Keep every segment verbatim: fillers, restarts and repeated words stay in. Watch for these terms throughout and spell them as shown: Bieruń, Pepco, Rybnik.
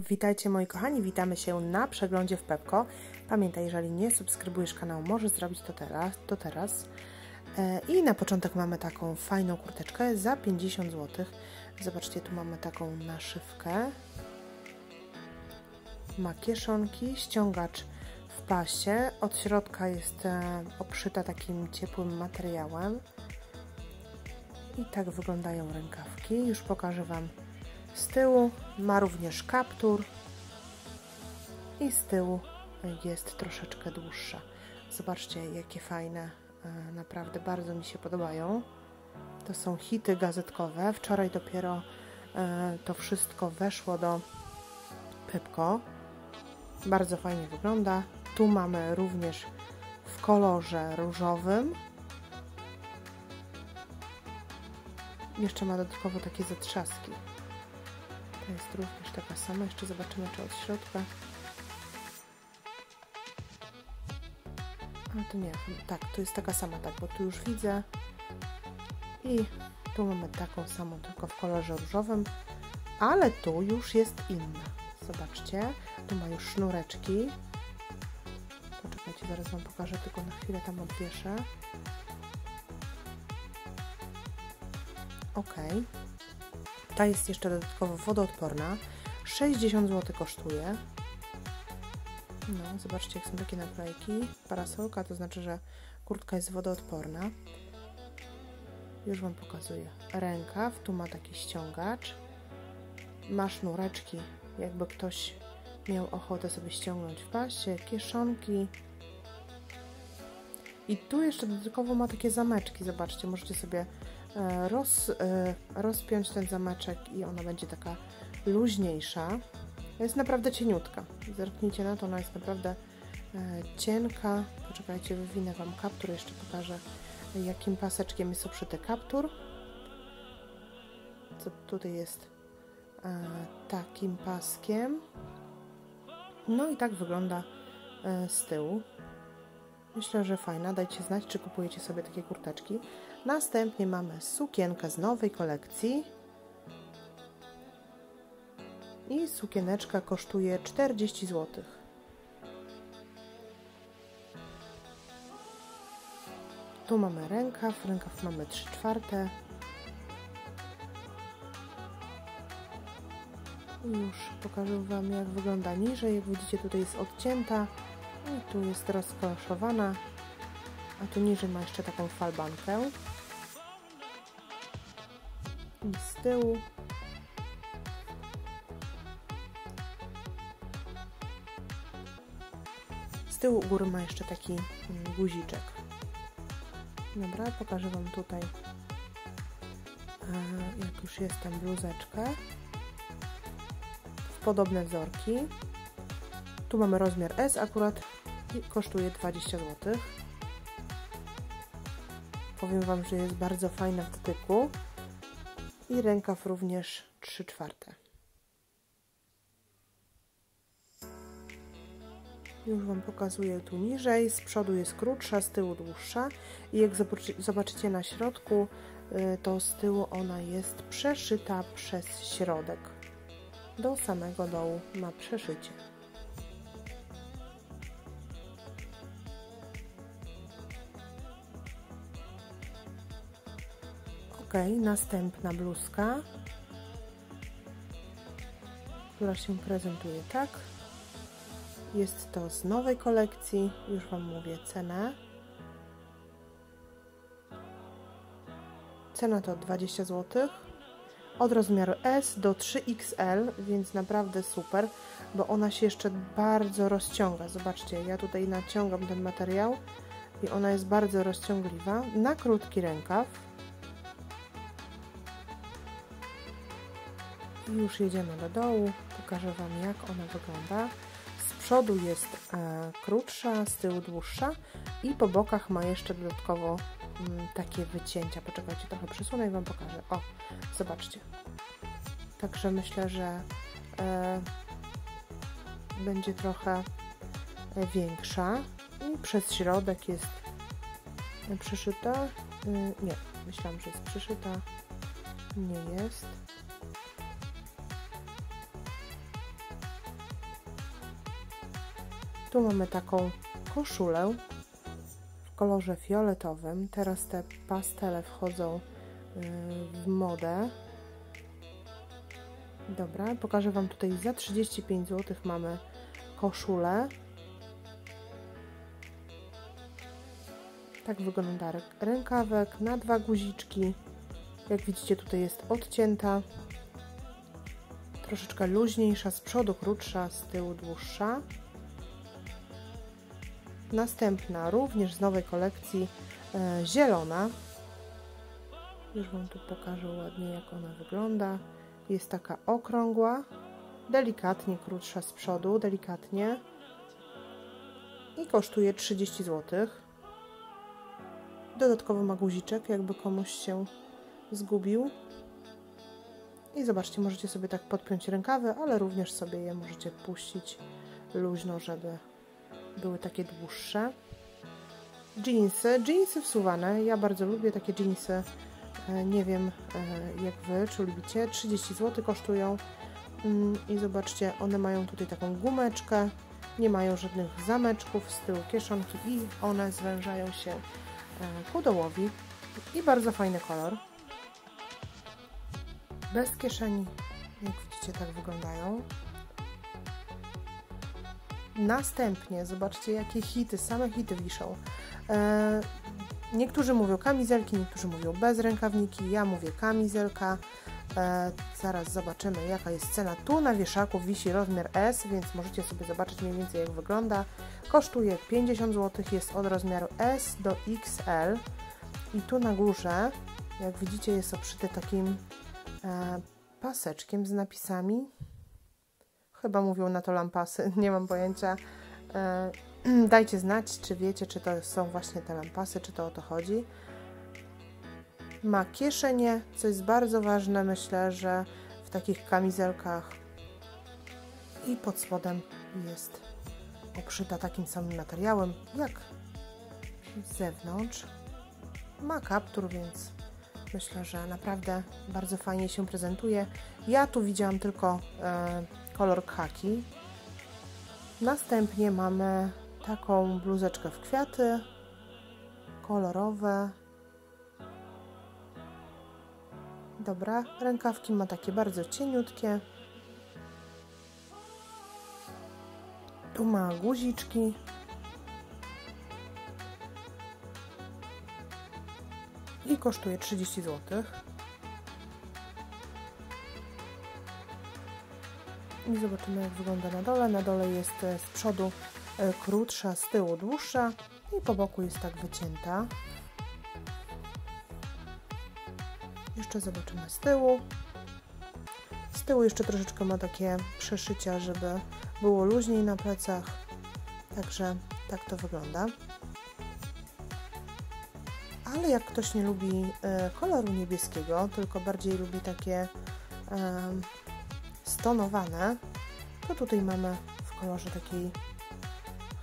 Witajcie moi kochani, witamy się na przeglądzie w Pepco. Pamiętaj, jeżeli nie subskrybujesz kanału, możesz zrobić to teraz. To teraz. I na początek mamy taką fajną kurteczkę za pięćdziesiąt złotych. Zobaczcie, tu mamy taką naszywkę. Ma kieszonki, ściągacz w pasie. Od środka jest obszyta takim ciepłym materiałem. I tak wyglądają rękawki. Już pokażę Wam z tyłu. Ma również kaptur. I z tyłu jest troszeczkę dłuższa. Zobaczcie, jakie fajne. Naprawdę bardzo mi się podobają. To są hity gazetkowe. Wczoraj dopiero to wszystko weszło do Pepco. Bardzo fajnie wygląda. Tu mamy również w kolorze różowym. Jeszcze ma dodatkowo takie zatrzaski. To jest również taka sama. Jeszcze zobaczymy, czy od środka. A tu nie. Tak, tu jest taka sama, tak, bo tu już widzę. I tu mamy taką samą, tylko w kolorze różowym. Ale tu już jest inna. Zobaczcie. Tu ma już sznureczki. Poczekajcie, zaraz Wam pokażę, tylko na chwilę tam odwieszę. Ok. Ta jest jeszcze dodatkowo wodoodporna. sześćdziesiąt złotych kosztuje. No, zobaczcie, jak są takie naklejki. Parasolka, to znaczy, że kurtka jest wodoodporna. Już Wam pokazuję. Rękaw, tu ma taki ściągacz. Ma sznureczki, jakby ktoś miał ochotę sobie ściągnąć w pasie. Kieszonki. I tu jeszcze dodatkowo ma takie zameczki. Zobaczcie, możecie sobie roz, rozpiąć ten zameczek i ona będzie taka luźniejsza. Jest naprawdę cieniutka. Zerknijcie na to, ona jest naprawdę cienka. Poczekajcie, wywinę Wam kaptur. Jeszcze pokażę, jakim paseczkiem jest obszyty kaptur. Co tutaj jest takim paskiem. No i tak wygląda z tyłu. Myślę, że fajna. Dajcie znać, czy kupujecie sobie takie kurteczki. Następnie mamy sukienkę z nowej kolekcji. I sukieneczka kosztuje czterdzieści złotych. Tu mamy rękaw. Rękaw mamy trzy czwarte. Już pokażę Wam, jak wygląda niżej. Jak widzicie, tutaj jest odcięta. I tu jest rozkoszowana. A tu niżej ma jeszcze taką falbankę. I z tyłu. Z tyłu u góry ma jeszcze taki guziczek. Dobra, pokażę Wam tutaj, jak już jest tam bluzeczkę. Podobne wzorki. Tu mamy rozmiar S akurat i kosztuje dwadzieścia złotych. Powiem Wam, że jest bardzo fajna w dotyku. I rękaw również trzy czwarte. Już Wam pokazuję tu niżej. Z przodu jest krótsza, z tyłu dłuższa. I jak zobaczycie na środku, to z tyłu ona jest przeszyta przez środek. Do samego dołu ma przeszycie. Ok, następna bluzka, która się prezentuje tak. Jest to z nowej kolekcji, już Wam mówię cenę. Cena to dwadzieścia złotych. Od rozmiaru S do trzy iks el, więc naprawdę super, bo ona się jeszcze bardzo rozciąga. Zobaczcie, ja tutaj naciągam ten materiał i ona jest bardzo rozciągliwa. Na krótki rękaw. I już jedziemy do dołu. Pokażę Wam, jak ona wygląda. Z przodu jest e, krótsza, z tyłu dłuższa i po bokach ma jeszcze dodatkowo takie wycięcia. Poczekajcie, trochę przesunę i Wam pokażę. O, zobaczcie. Także myślę, że e, będzie trochę większa i przez środek jest przyszyta. E, nie, myślałam, że jest przyszyta. Nie jest. Tu mamy taką koszulę w kolorze fioletowym. Teraz te pastele wchodzą w modę. Dobra, pokażę Wam tutaj, za trzydzieści pięć złotych mamy koszulę. Tak wygląda rękawek na dwa guziczki. Jak widzicie, tutaj jest odcięta. Troszeczkę luźniejsza, z przodu krótsza, z tyłu dłuższa. Następna, również z nowej kolekcji, e, zielona. Już Wam tu pokażę ładnie, jak ona wygląda. Jest taka okrągła, delikatnie krótsza z przodu, delikatnie. I kosztuje trzydzieści złotych. Dodatkowo ma guziczek, jakby komuś się zgubił. I zobaczcie, możecie sobie tak podpiąć rękawy, ale również sobie je możecie puścić luźno, żeby były takie dłuższe. Jeansy, jeansy wsuwane. Ja bardzo lubię takie jeansy. Nie wiem jak Wy, czy lubicie. trzydzieści złotych kosztują. I zobaczcie, one mają tutaj taką gumeczkę. Nie mają żadnych zameczków z tyłu kieszonki i one zwężają się ku dołowi. I bardzo fajny kolor. Bez kieszeni, jak widzicie, tak wyglądają. Następnie, zobaczcie, jakie hity, same hity wiszą. E, niektórzy mówią kamizelki, niektórzy mówią bez rękawniki, ja mówię kamizelka. E, zaraz zobaczymy, jaka jest cena. Tu na wieszaku wisi rozmiar S, więc możecie sobie zobaczyć mniej więcej, jak wygląda. Kosztuje pięćdziesiąt złotych, jest od rozmiaru S do X L. I tu na górze, jak widzicie, jest obszyte takim e, paseczkiem z napisami. Chyba mówią na to lampasy, nie mam pojęcia. E, dajcie znać, czy wiecie, czy to są właśnie te lampasy, czy to o to chodzi. Ma kieszenie, co jest bardzo ważne, myślę, że w takich kamizelkach. I pod spodem jest obszyta takim samym materiałem, jak z zewnątrz. Ma kaptur, więc myślę, że naprawdę bardzo fajnie się prezentuje. Ja tu widziałam tylko e, kolor khaki. Następnie mamy taką bluzeczkę w kwiaty, kolorowe. Dobra, rękawki ma takie bardzo cieniutkie. Tu ma guziczki. I kosztuje trzydzieści złotych. I zobaczymy, jak wygląda na dole. Na dole jest z przodu krótsza, z tyłu dłuższa i po boku jest tak wycięta. Jeszcze zobaczymy z tyłu. Z tyłu jeszcze troszeczkę ma takie przeszycia, żeby było luźniej na plecach. Także tak to wygląda. Ale jak ktoś nie lubi e, koloru niebieskiego, tylko bardziej lubi takie e, stonowane, to tutaj mamy w kolorze takiej,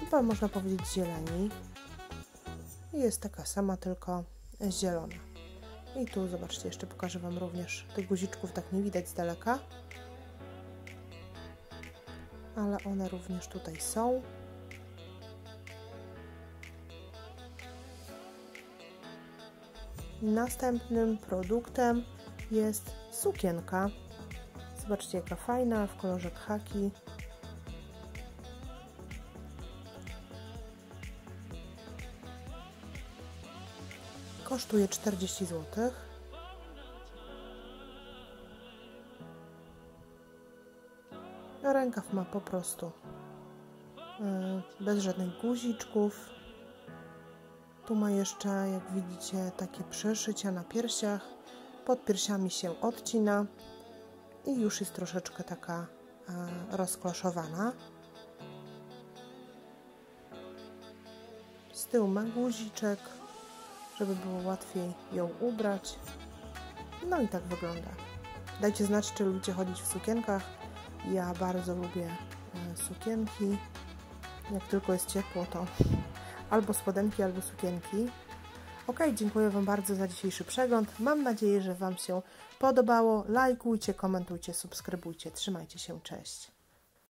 chyba można powiedzieć, zieleni. I jest taka sama, tylko zielona. I tu zobaczcie, jeszcze pokażę Wam również, tych guziczków tak nie widać z daleka, ale one również tutaj są. Następnym produktem jest sukienka. Zobaczcie, jaka fajna, w kolorze khaki. Kosztuje czterdzieści złotych. Rękaw ma po prostu yy, bez żadnych guziczków. Tu ma jeszcze, jak widzicie, takie przeszycia na piersiach. Pod piersiami się odcina i już jest troszeczkę taka e, rozkloszowana. Z tyłu ma guziczek, żeby było łatwiej ją ubrać. No i tak wygląda. Dajcie znać, czy lubicie chodzić w sukienkach. Ja bardzo lubię e, sukienki. Jak tylko jest ciepło, to albo spodenki, albo sukienki. Ok, dziękuję Wam bardzo za dzisiejszy przegląd. Mam nadzieję, że Wam się podobało. Lajkujcie, komentujcie, subskrybujcie. Trzymajcie się, cześć!